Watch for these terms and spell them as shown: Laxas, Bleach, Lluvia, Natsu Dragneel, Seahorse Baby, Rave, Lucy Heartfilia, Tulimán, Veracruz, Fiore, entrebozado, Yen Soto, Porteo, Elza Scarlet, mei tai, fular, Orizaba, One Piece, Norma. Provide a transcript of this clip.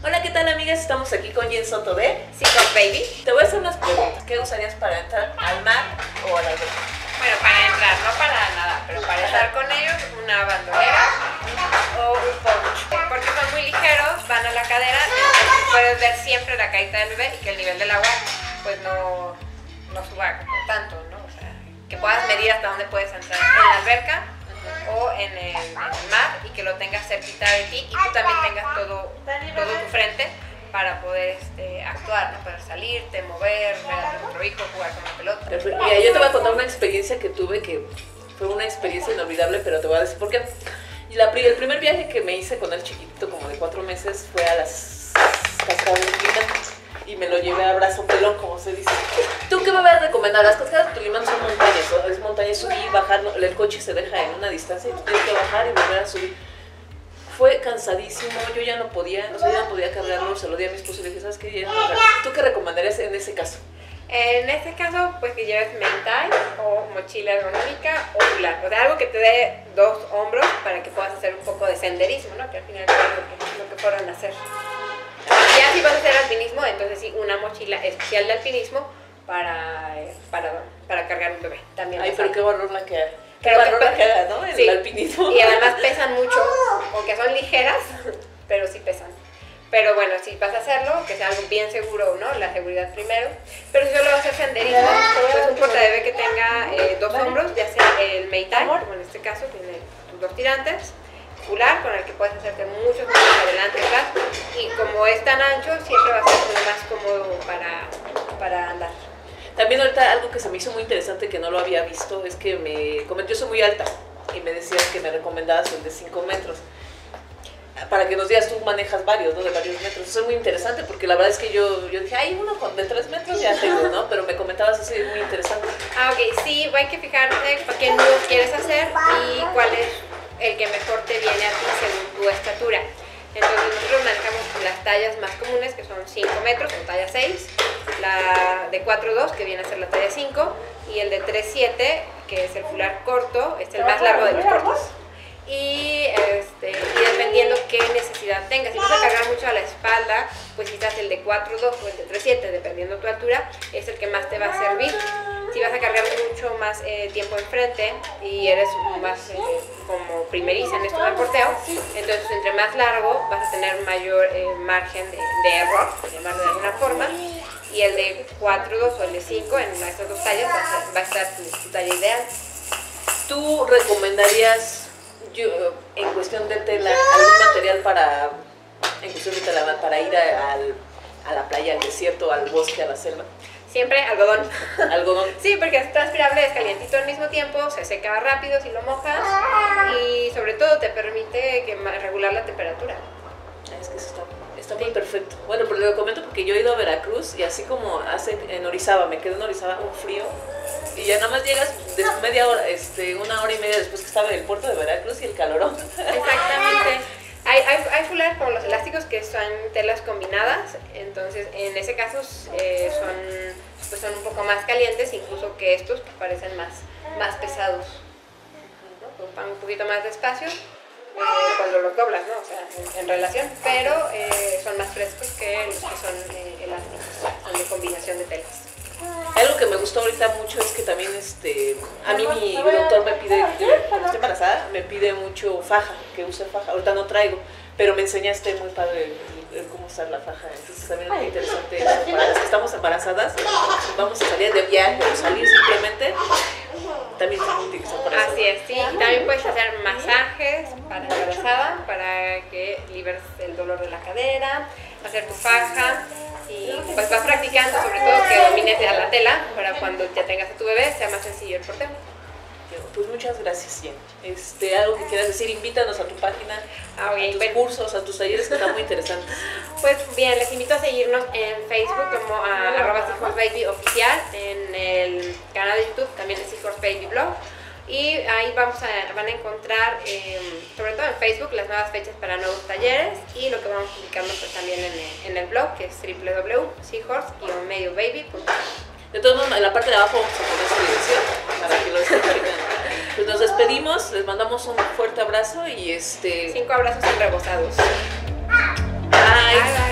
Hola, ¿qué tal, amigas? Estamos aquí con Yen Soto de Seahorse Baby. Te voy a hacer unas preguntas. ¿Qué usarías para entrar al mar o a la luna? Bueno, para entrar, no para nada, pero para estar con ellos, una bandolera o un poncho. Porque son muy ligeros, van a la cadera, entonces puedes ver siempre la caída del bebé y que el nivel del agua pues no suba tanto, ¿no? O sea, que puedas medir hasta dónde puedes entrar en la alberca o en el mar, y que lo tengas cerquita de ti y tú también tengas todo tu frente para poder actuar, ¿no? Para salirte, mover, ver a tu otro hijo, jugar con la pelota. Mira, yo te voy a contar una experiencia que tuve, que fue una experiencia inolvidable, pero te voy a decir por qué. El primer viaje que me hice con el chiquitito, como de 4 meses, fue a las cascadas de Tulimán, y me lo llevé a brazo pelón, como se dice. ¿Tú qué me vas a recomendar? Las cascadas de Tulimán son montañas, ¿no? Es montañas, subir y bajar, el coche se deja en una distancia y tú tienes que bajar y volver a subir. Fue cansadísimo, yo ya no podía, cargarlo, se lo di a mi esposo y le dije, ¿sabes qué? ¿Tú qué recomendarías en ese caso? En este caso, pues que lleves mei tai o mochila ergonómica o fular, o sea, algo que te dé 2 hombros para que puedas hacer un poco de senderismo, ¿no? Que al final es lo que fueron a hacer. Y así vas a hacer alpinismo, entonces sí, una mochila especial de alpinismo para cargar un bebé. También ay, pero qué valor la que... Pero qué valor la que da, ¿no? El sí, alpinismo. Y además pesan mucho, aunque son ligeras, pero sí pesan. Pero bueno, si vas a hacerlo, que sea algo bien seguro, ¿no? La seguridad primero. Pero si solo vas a hacer senderismo, pues un portabebé que tenga 2 hombros, ya sea el mei tai, como en este caso tiene tus 2 tirantes, fular, con el que puedes hacerte muchos pasos adelante, atrás, y como es tan ancho, siempre va a ser lo más cómodo para andar. También ahorita algo que se me hizo muy interesante, que no lo había visto, es que me comentó, yo soy muy alta, y me decías que me recomendabas el de 5 metros. Para que nos digas, tú manejas varios, ¿no? De varios metros. Eso es muy interesante porque la verdad es que yo dije, hay uno de 3 metros ya tengo, ¿no? Pero me comentabas eso y es muy interesante. Ah, ok. Sí, hay que fijarte qué nudo quieres hacer y cuál es el que mejor te viene a ti según tu estatura. Entonces nosotros manejamos las tallas más comunes, que son 5 metros o talla 6, la de 4.2, que viene a ser la talla 5, y el de 3.7, que es el fular corto, es el más largo de los cortos. Y dependiendo qué necesidad tengas, si vas a cargar mucho a la espalda, pues quizás el de 4.2 o el de 3.7, dependiendo tu altura, es el que más te va a servir. Si vas a cargar mucho más tiempo enfrente y eres más como primeriza en esto del porteo, entonces entre más largo vas a tener mayor margen de error, por llamarlo de alguna forma, y el de 4.2 o el de 5, en una de estas 2 tallas va a estar tu talla ideal. ¿Tú recomendarías... en cuestión de tela, algún material para ir a la playa, al desierto, al bosque, a la selva? Siempre algodón. ¿Algodón? Sí, porque es transpirable, es calientito al mismo tiempo, se seca rápido si lo mojas y sobre todo te permite regular la temperatura. Es que eso está muy perfecto. Bueno, pero lo comento porque yo he ido a Veracruz y así como en Orizaba, me quedé en Orizaba un frío y ya nada más llegas media hora, 1 hora y media después que estaba en el puerto de Veracruz y el calorón. Exactamente. Hay fular con los elásticos que son telas combinadas, entonces en ese caso son un poco más calientes incluso que estos que parecen más pesados, ¿no? Pues van un poquito más despacio cuando los doblas, ¿no? O sea, en relación, pero son más frescos que los que son elásticos, son de combinación de telas. Algo que me gustó ahorita mucho es que también a mí mi doctor me pide, cuando estoy embarazada, me pide mucho faja, que use faja. Ahorita no traigo, pero me enseñaste muy padre el cómo usar la faja. Entonces también es muy interesante eso. Para las que estamos embarazadas, vamos a salir de viaje o salir simplemente, también se puede utilizar para eso. Así es, sí. Y también puedes hacer masajes para embarazada, para que liberes el dolor de la cadera, hacer tu faja. Y pues vas practicando, sobre todo que domines ya la tela, para cuando ya tengas a tu bebé sea más sencillo el porteo. Pues muchas gracias, Yen. Algo que quieras decir, invítanos a tu página, a tus cursos, a tus talleres, que están muy interesantes. Pues bien, les invito a seguirnos en Facebook como @SeahorseBabyOficial, en el canal de YouTube también es Seahorse Baby Blog, y ahí van a encontrar, sobre todo en Facebook, las nuevas fechas para nuevos talleres y lo que vamos publicando pues también en el blog, que es www.seahorse-baby.com. De todos modos, en la parte de abajo vamos a poner su dirección para que lo descarguen. Pues nos despedimos, les mandamos un fuerte abrazo y 5 abrazos entrebozados. Bye.